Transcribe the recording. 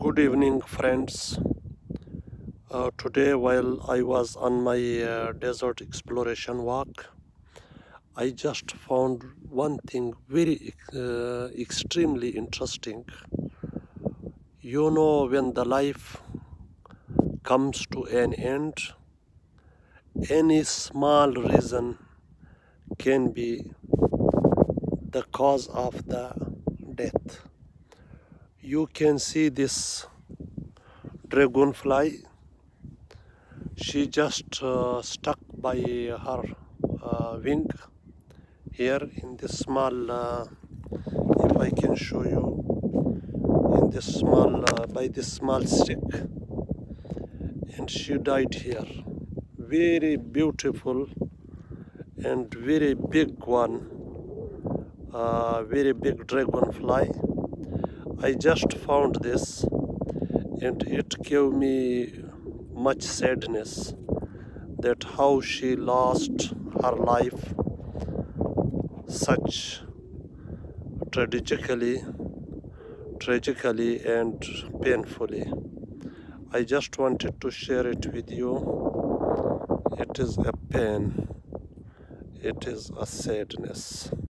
Good evening, friends. Today, while I was on my desert exploration walk, I just found one thing very extremely interesting. You know, when the life comes to an end, any small reason can be the cause of the death. You can see this dragonfly. She just stuck by her wing here in this small, if I can show you, in this small, by this small stick, and she died here. Very beautiful and very big one, very big dragonfly. I just found this and it gave me much sadness that how she lost her life such tragically and painfully. I just wanted to share it with you. It is a pain. It is a sadness.